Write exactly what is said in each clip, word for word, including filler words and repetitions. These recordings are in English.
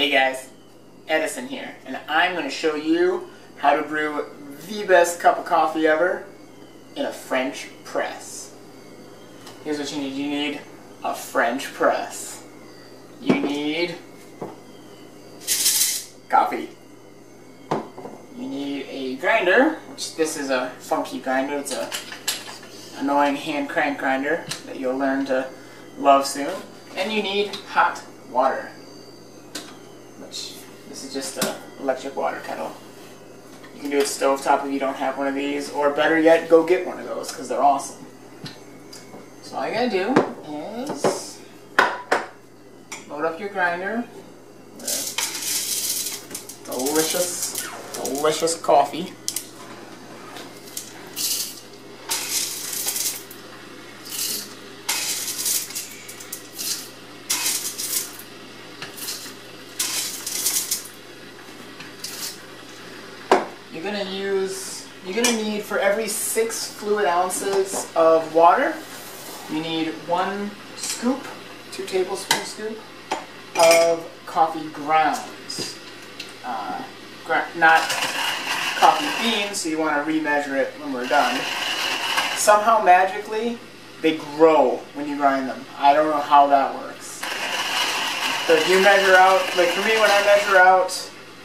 Hey guys, Edison here, and I'm going to show you how to brew the best cup of coffee ever in a French press. Here's what you need. You need a French press. You need coffee. You need a grinder, which this is a funky grinder. It's a annoying hand crank grinder that you'll learn to love soon. And you need hot water. This is just an electric water kettle. You can do it stovetop if you don't have one of these, or better yet, go get one of those because they're awesome. So all you gotta do is load up your grinder with delicious, delicious coffee. You're gonna use. You're gonna need, for every six fluid ounces of water, you need one scoop, two tablespoon scoop of coffee grounds. Uh, gra not coffee beans, so you want to remeasure it when we're done. Somehow magically, they grow when you grind them. I don't know how that works. So if you measure out, like for me, when I measure out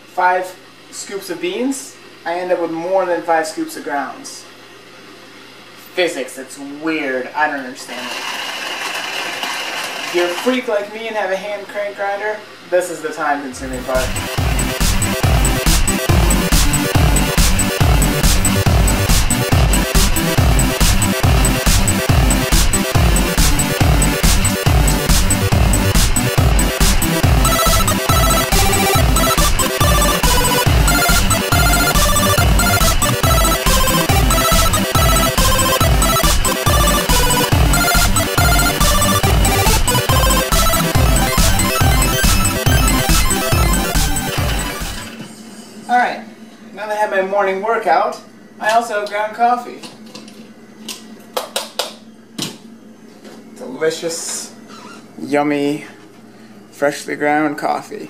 five scoops of beans, I end up with more than five scoops of grounds. Physics, it's weird. I don't understand it. If you're a freak like me and have a hand crank grinder, this is the time consuming part. Alright, now that I have my morning workout, I also have ground coffee. Delicious, yummy, freshly ground coffee.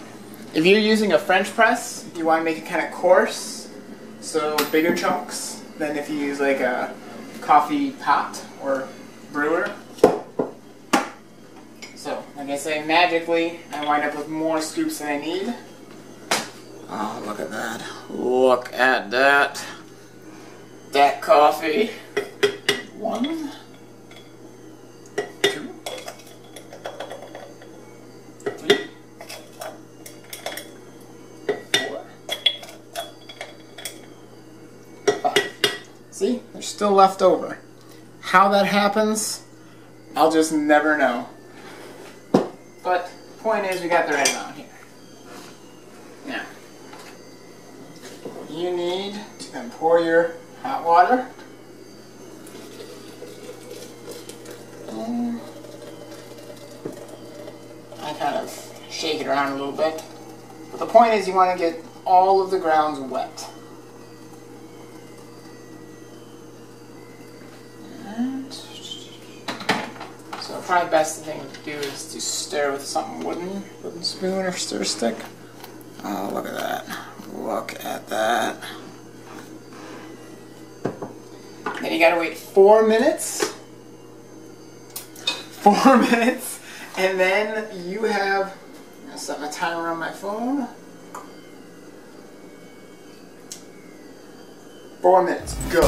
If you're using a French press, you want to make it kind of coarse, so bigger chunks than if you use like a coffee pot or brewer. So, like I say, magically, I wind up with more scoops than I need. Oh, look at that. Look at that. That coffee. One. Two. Three. Four. Five. See? There's still left over. How that happens, I'll just never know. But the point is, we got the right amount here. Now, you need to then pour your hot water and I kind of shake it around a little bit. But the point is, you want to get all of the grounds wet. And so probably the best thing to do is to stir with something wooden, wooden spoon or stir stick. Oh, look at that. Look at that. Then you gotta wait four minutes. Four minutes. And then you have, I'll set my timer on my phone. Four minutes, go.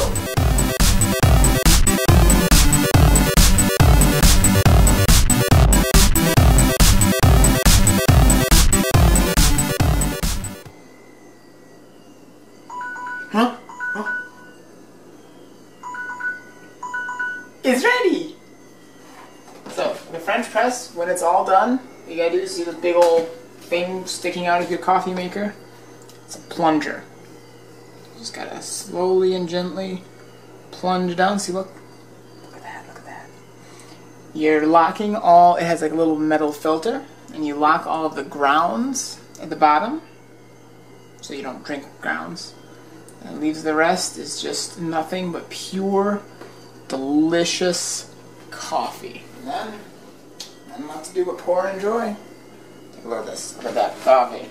Huh? Huh? It's ready! So, the French press, when it's all done, you gotta do is see this big old thing sticking out of your coffee maker. It's a plunger. You just gotta slowly and gently plunge down. See, look. Look at that, look at that. You're locking all, it has like a little metal filter, and you lock all of the grounds at the bottom, so you don't drink grounds. And leaves the rest is just nothing but pure, delicious coffee. And then, nothing left to do but pour and enjoy. Look at this. Look at that coffee.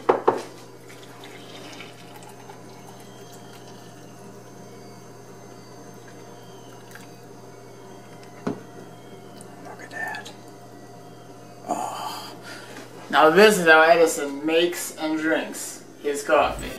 Look at that. Oh. Now this is how Edison makes and drinks his coffee.